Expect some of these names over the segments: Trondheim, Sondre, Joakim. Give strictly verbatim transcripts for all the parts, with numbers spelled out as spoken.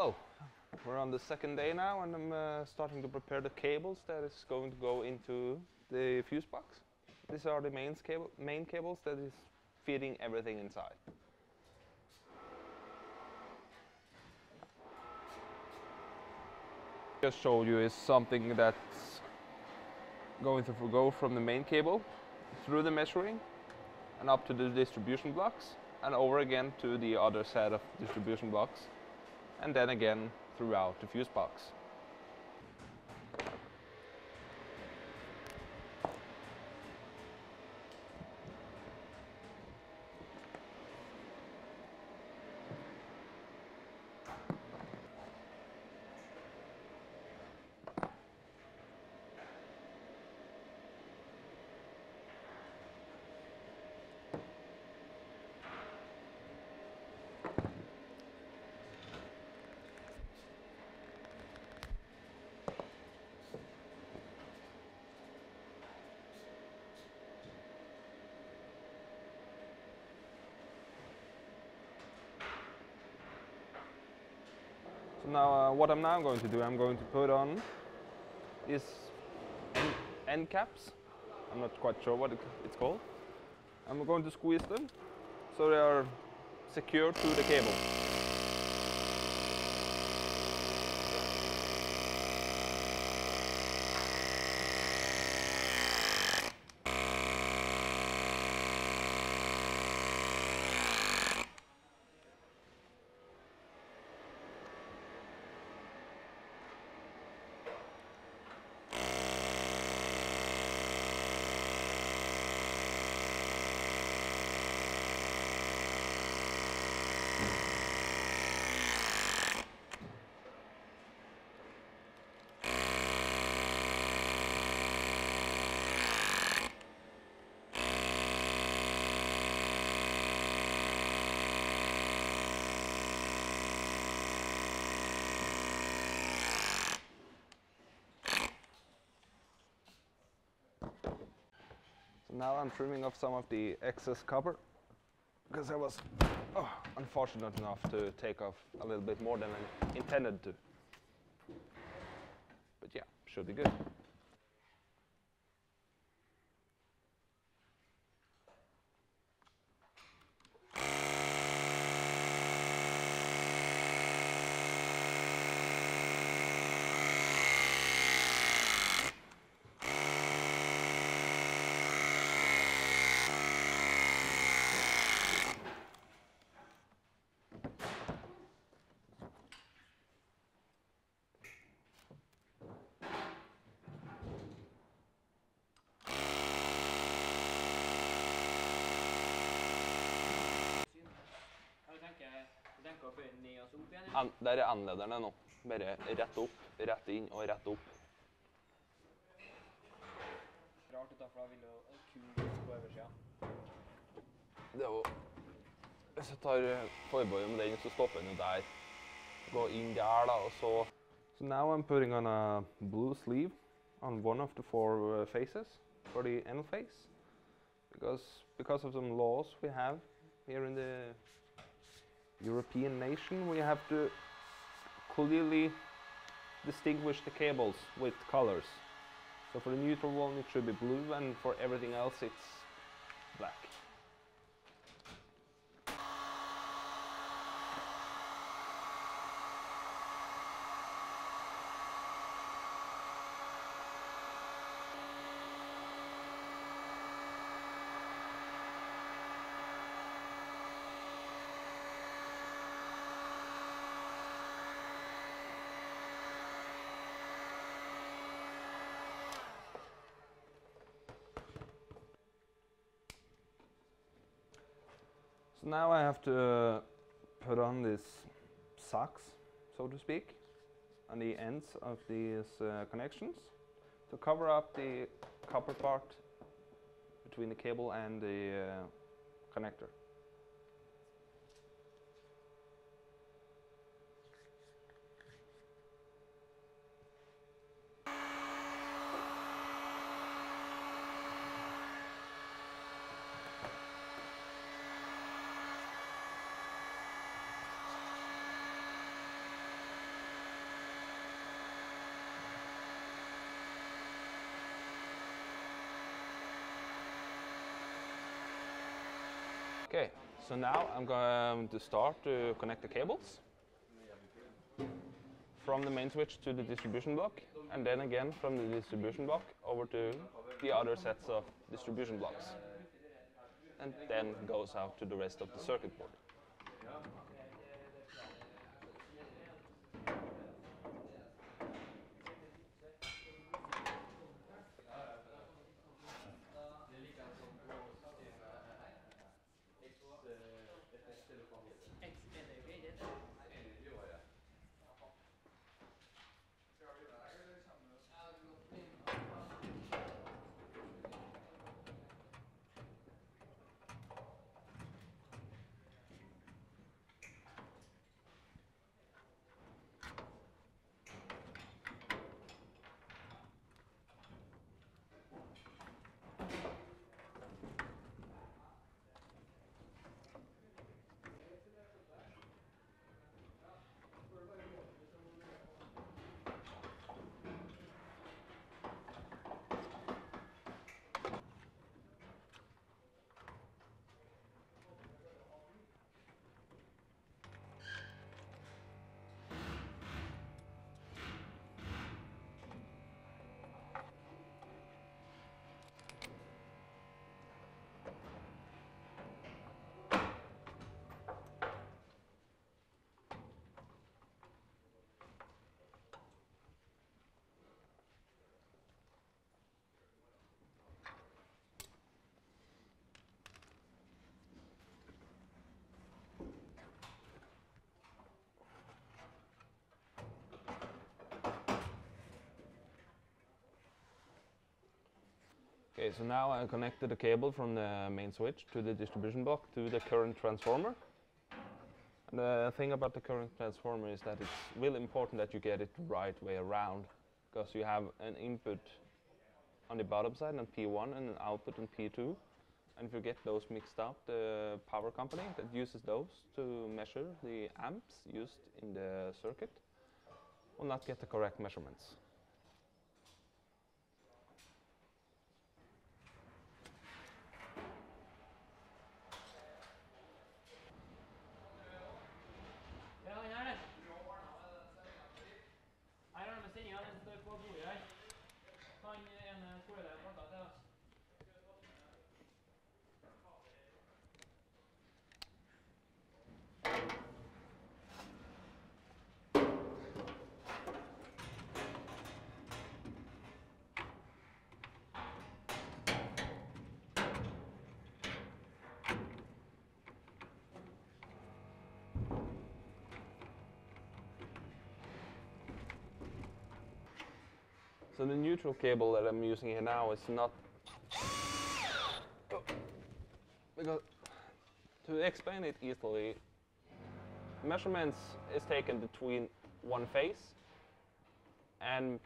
Hello, we're on the second day now and I'm uh, starting to prepare the cables that is going to go into the fuse box. These are the main, cable, main cables that is feeding everything inside. Just showed you is something that's going to go from the main cable through the measuring and up to the distribution blocks and over again to the other set of distribution blocks and then again throughout the fuse box. So now, uh, what I'm now going to do, I'm going to put on these end, end caps. I'm not quite sure what it, it's called. I'm going to squeeze them so they are secured to the cable. Now I'm trimming off some of the excess copper because I was oh, unfortunate enough to take off a little bit more than I intended to. But yeah, should be good. An, der er anlederne nå. Bare rett opp, rett inn og rett opp. Rart ut da, for da vil jo kul på øversiden. Det er jo... Hvis jeg tar forbøyen med den, så stopper den jo der. Gå inn der da, og så... So now I'm putting on a blue sleeve on one of the four faces for the end face. Because, because of some laws we have here in the European nation, we have to clearly distinguish the cables with colors. So for the neutral one it should be blue and for everything else it's black. So now I have to uh, put on these socks, so to speak, on the ends of these uh, connections to cover up the copper part between the cable and the uh, connector. Okay, so now I'm going to start to connect the cables from the main switch to the distribution block, and then again from the distribution block over to the other sets of distribution blocks, and then goes out to the rest of the circuit board. Okay, so now I connected the cable from the main switch to the distribution block to the current transformer. And the thing about the current transformer is that it's really important that you get it the right way around, because you have an input on the bottom side on P one and an output on P two. And if you get those mixed up, the power company that uses those to measure the amps used in the circuit will not get the correct measurements. So the neutral cable that I'm using here now is not... Oh. Because to explain it easily, measurements is taken between one phase and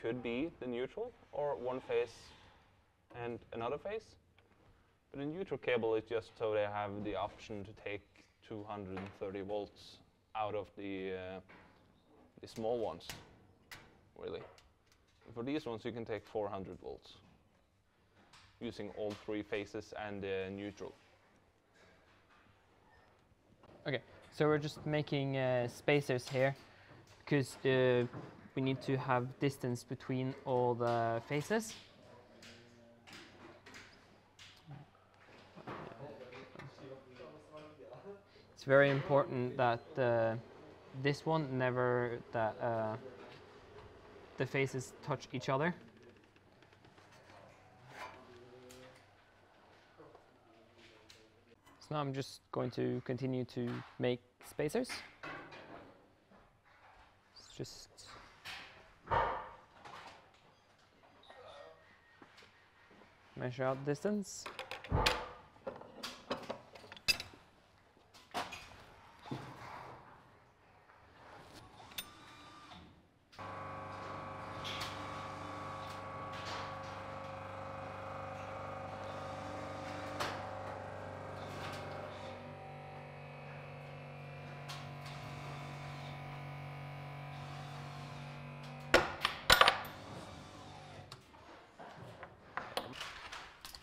could be the neutral, or one phase and another phase. But the neutral cable is just so they have the option to take two hundred thirty volts out of the, uh, the small ones, really. For these ones, you can take four hundred volts using all three phases and the uh, neutral. Okay, so we're just making uh, spacers here because uh, we need to have distance between all the phases. It's very important that uh, this one never that. Uh, The faces touch each other. So now I'm just going to continue to make spacers. It's just measure out distance.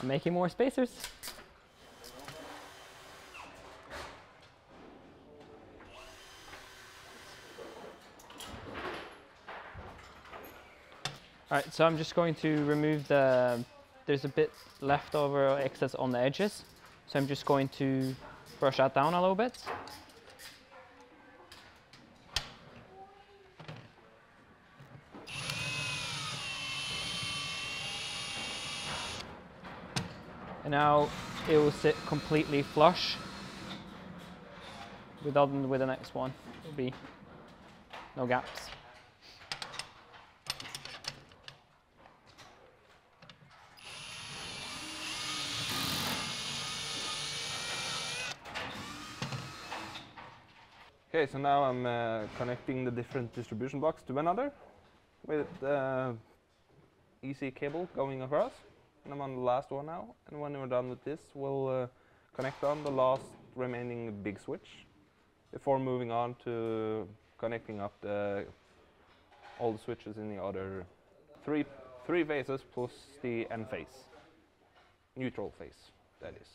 Making more spacers. Alright, so I'm just going to remove the, there's a bit left over excess on the edges. So I'm just going to brush that down a little bit. And now it will sit completely flush with the next one. It'll be no gaps. Okay, so now I'm uh, connecting the different distribution blocks to another with uh, E C cable going across. And I'm on the last one now, and when we're done with this, we'll uh, connect on the last remaining big switch before moving on to connecting up the, all the switches in the other three, three phases plus the N phase, neutral phase, that is.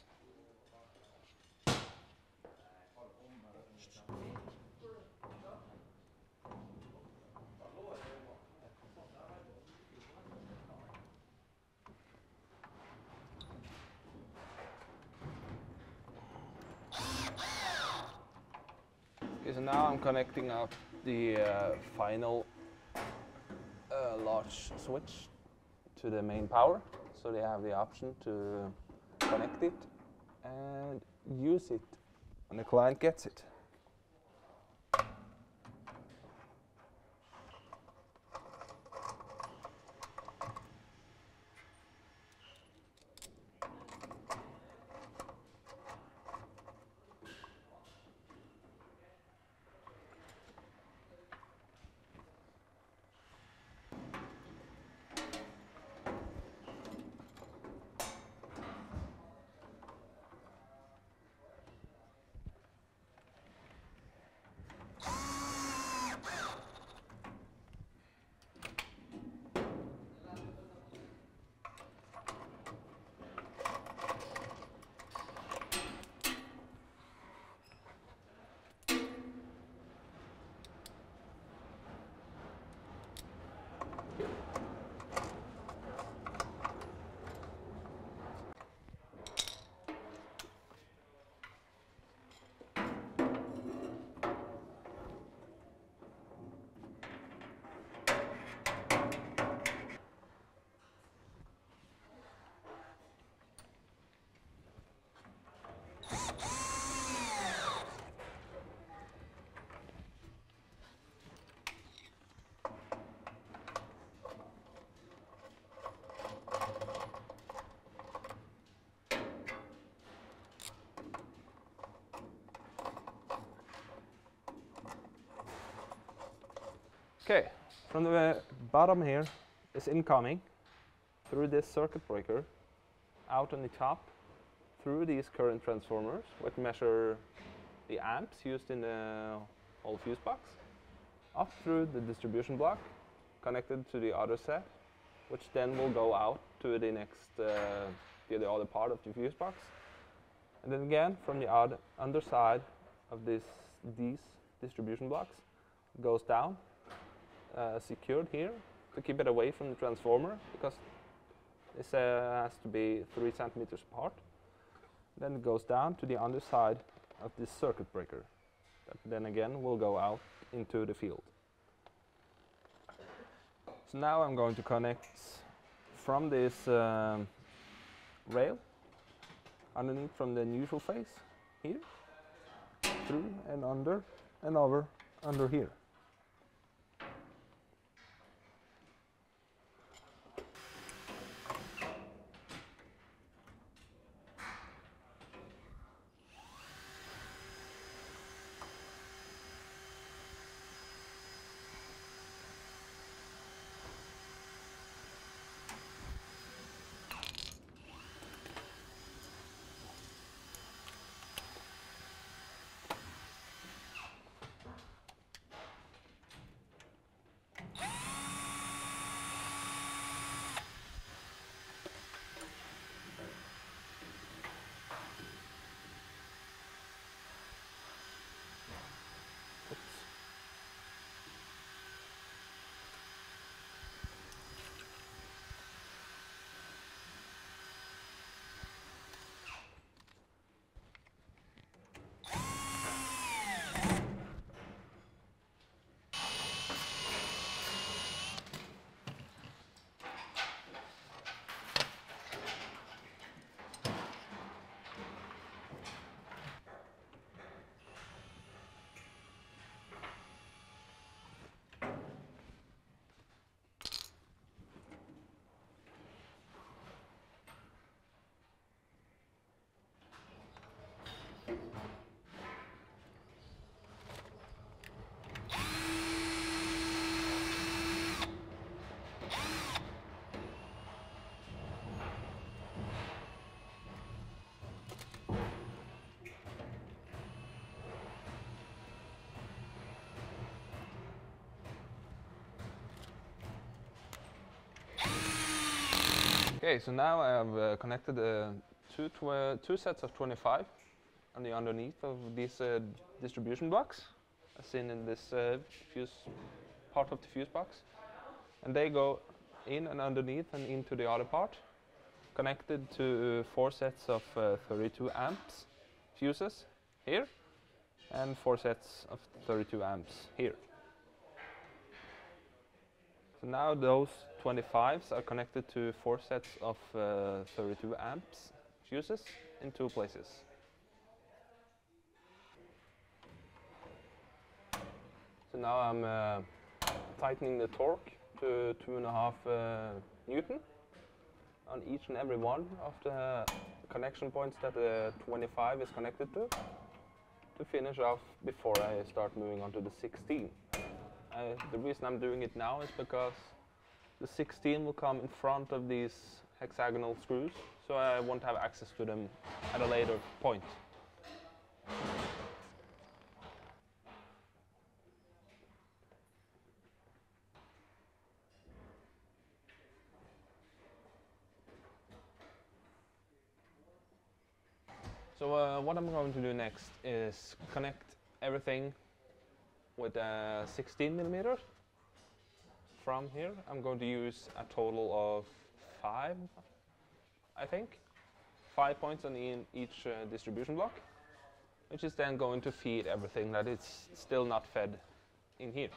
So now I'm connecting up the uh, final uh, large switch to the main power, so they have the option to connect it and use it when the client gets it. Okay, from the bottom here is incoming through this circuit breaker, out on the top through these current transformers, which measure the amps used in the whole fuse box, up through the distribution block connected to the other set, which then will go out to the next, uh, the other part of the fuse box, and then again from the other underside of this these distribution blocks goes down. Uh, secured here to keep it away from the transformer because this uh, has to be three centimeters apart. Then it goes down to the underside of this circuit breaker. That then again will go out into the field. So now I'm going to connect from this um, rail underneath from the neutral phase here through and under and over under here. Okay, so now I have uh, connected uh, two, tw two sets of twenty-five on the underneath of these uh, distribution blocks, as seen in this uh, fuse part of the fuse box. And they go in and underneath and into the other part, connected to uh, four sets of uh, thirty-two amps fuses here, and four sets of thirty-two amps here. So now those twenty-fives are connected to four sets of uh, thirty-two amps fuses in two places. So now I'm uh, tightening the torque to two and a half uh, Newton on each and every one of the connection points that the twenty-five is connected to, to finish off before I start moving on to the sixteen. Uh, the reason I'm doing it now is because the sixteen will come in front of these hexagonal screws, so I won't have access to them at a later point. So uh, what I'm going to do next is connect everything with uh, sixteen millimeters. From here I'm going to use a total of five, I think, five points on e each uh, distribution block, which is then going to feed everything that is still not fed in here.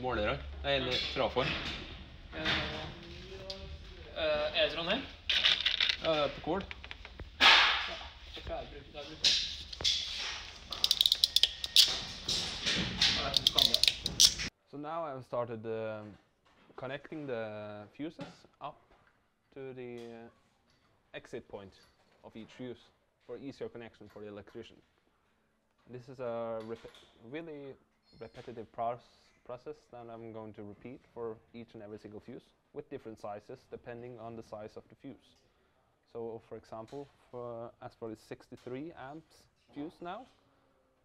Måler dere? Eller traform? Er det Trondheim? På Kål. So now I've started uh, connecting the fuses up to the uh, exit point of each fuse for easier connection for the electrician. This is a rep really repetitive process. process that I'm going to repeat for each and every single fuse with different sizes depending on the size of the fuse. So for example, for as for the sixty-three amps fuse now,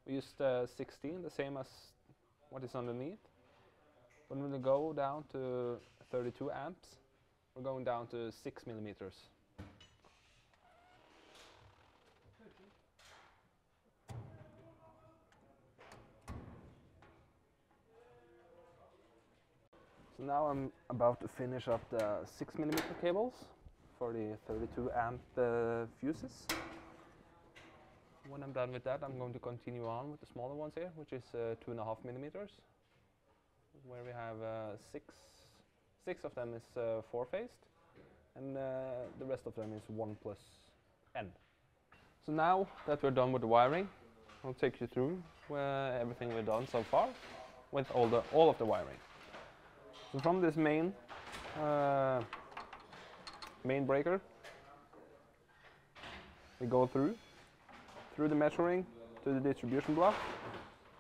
we used uh, sixteen, the same as what is underneath. But when we go down to thirty-two amps, we're going down to six millimeters. So now I'm about to finish up the six millimeter cables for the thirty-two amp uh, fuses. When I'm done with that, I'm going to continue on with the smaller ones here, which is uh, two and a half millimeters, where we have uh, six, six of them is uh, four-phased, and uh, the rest of them is one plus N. So now that we're done with the wiring, I'll take you through uh, everything we've done so far with all, the, all of the wiring. So from this main uh, main breaker, we go through through the measuring to the distribution block,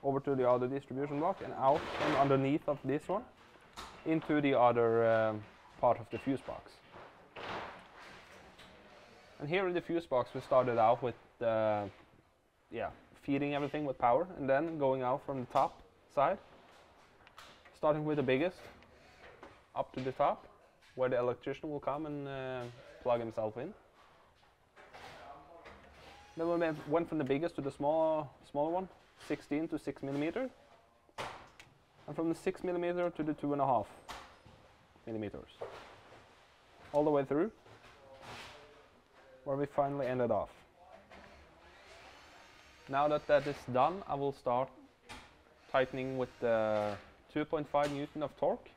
over to the other distribution block, and out from underneath of this one into the other uh, part of the fuse box. And here in the fuse box, we started out with uh, yeah feeding everything with power, and then going out from the top side, starting with the biggest, up to the top, where the electrician will come and uh, plug himself in. Then we went from the biggest to the small, smaller one, sixteen to six millimeter, and from the six millimeter to the two and a half millimeters, all the way through, where we finally ended off. Now that that is done, I will start tightening with the two point five Newton of torque.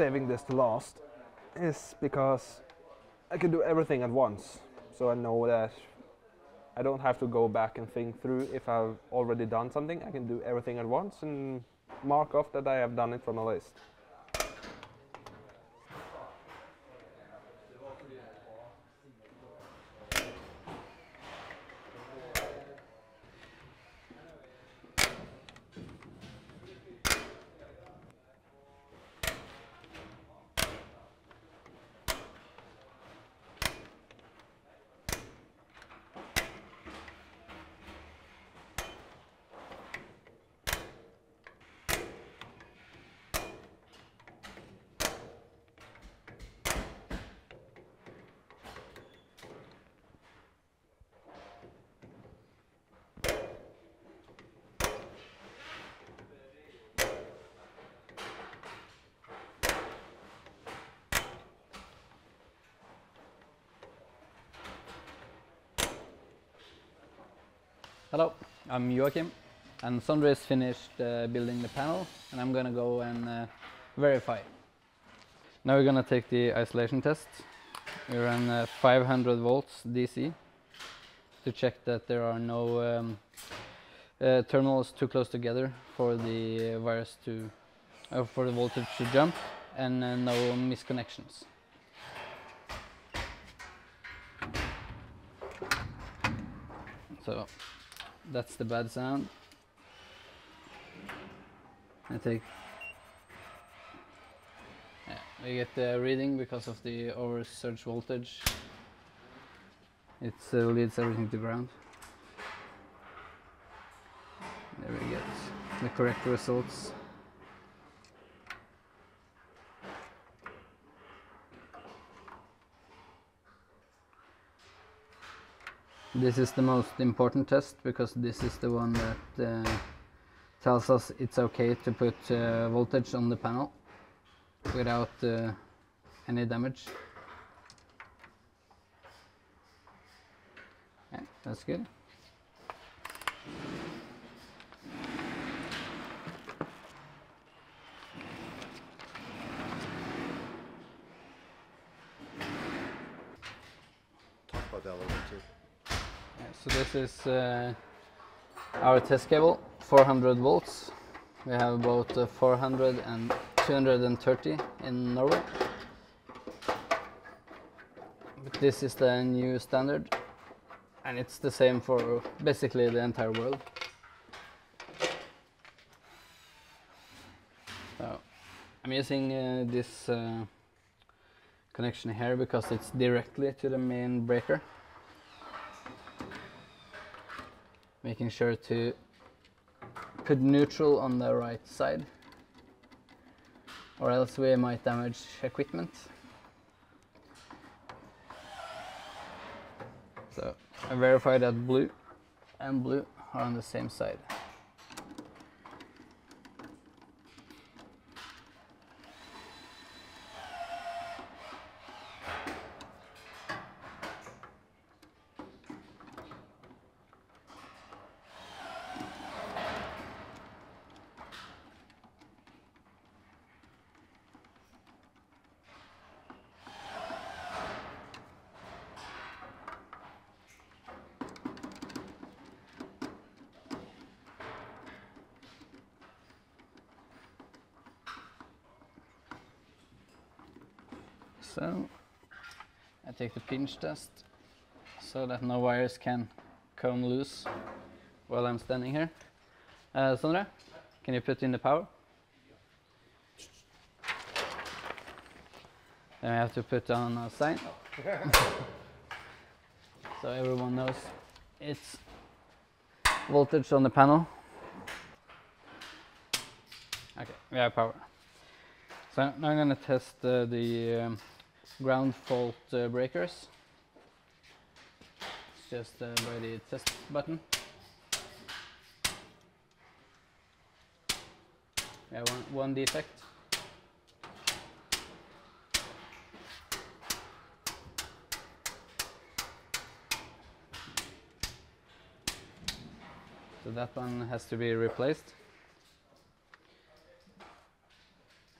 saving this to last is because I can do everything at once. So I know that I don't have to go back and think through if I've already done something. I can do everything at once and mark off that I have done it from a list. Hello, I'm Joakim, and Sondre is finished uh, building the panel, and I'm gonna go and uh, verify. Now we're gonna take the isolation test. We run uh, five hundred volts D C to check that there are no um, uh, terminals too close together for the virus to, uh, for the voltage to jump, and uh, no misconnections. So. That's the bad sound. I take. Yeah, we get the reading because of the over surge voltage. It uh, leads everything to ground. There we get the correct results. This is the most important test because this is the one that uh, tells us it's okay to put uh, voltage on the panel without uh, any damage. Yeah, that's good. Top of elevator. So this is uh, our test cable, four hundred volts. We have both uh, four hundred and two hundred thirty in Norway. But this is the new standard, and it's the same for basically the entire world. So I'm using uh, this uh, connection here because it's directly to the main breaker. Making sure to put neutral on the right side, or else we might damage equipment. So I verify that blue and blue are on the same side. So I take the pinch test so that no wires can come loose while I'm standing here. Uh, Sondre, can you put in the power? Then we have to put on a sign. So everyone knows it's voltage on the panel. Okay, we have power. So now I'm going to test uh, the um, ground fault uh, breakers. It's just uh, by the test button. We have one, one defect. So that one has to be replaced.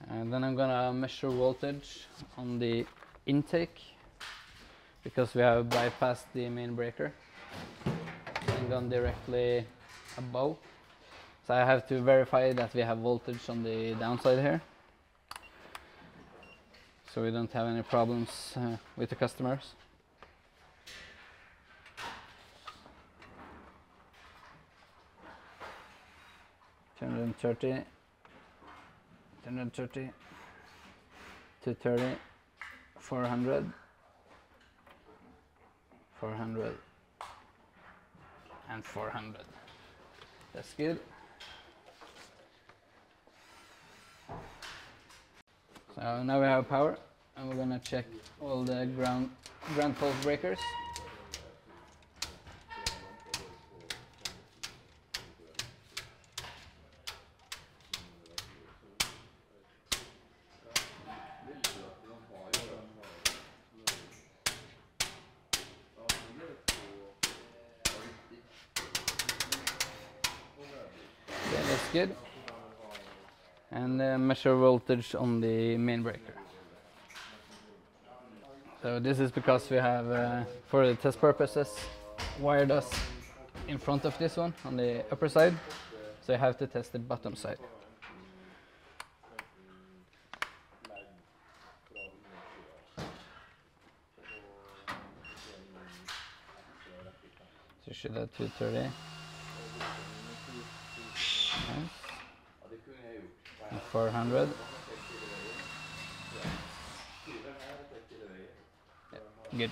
And Then I'm gonna measure voltage on the intake, because we have bypassed the main breaker and gone directly above. So I have to verify that we have voltage on the downside here, so we don't have any problems uh, with the customers. two hundred thirty, two hundred thirty, two hundred thirty, four hundred, four hundred, and four hundred. That's good. So now we have power, and we're gonna check all the ground ground fault breakers. Good. And uh, measure voltage on the main breaker. So this is because we have, uh, for the test purposes, wired us in front of this one on the upper side, so you have to test the bottom side. So you should have two thirty. Nice. four hundred. Yep. Good.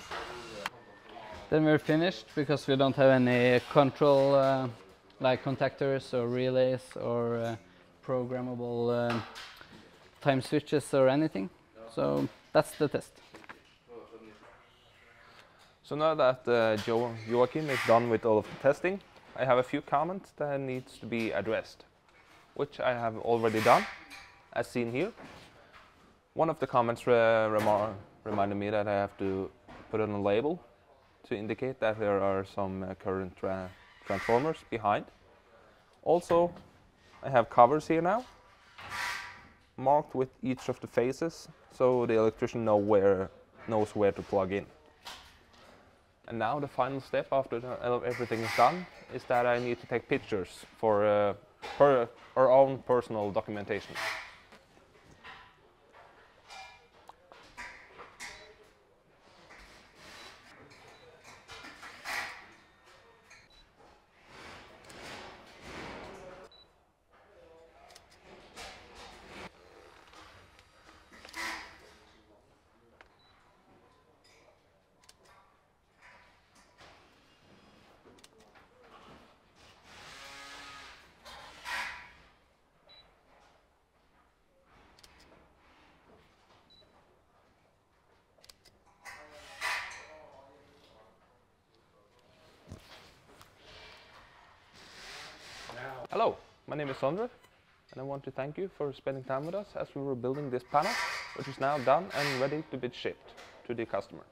Then we're finished, because we don't have any control uh, like contactors or relays or uh, programmable uh, time switches or anything. So that's the test. So now that uh, jo Joakim is done with all of the testing, I have a few comments that needs to be addressed, which I have already done, as seen here. One of the comments re reminded me that I have to put on a label to indicate that there are some uh, current tra transformers behind. Also, I have covers here now, marked with each of the phases, so the electrician know where, knows where to plug in. And now the final step after the, everything is done is that I need to take pictures for uh, per our own personal documentation. Hello, my name is Sondre, and I want to thank you for spending time with us as we were building this panel, which is now done and ready to be shipped to the customer.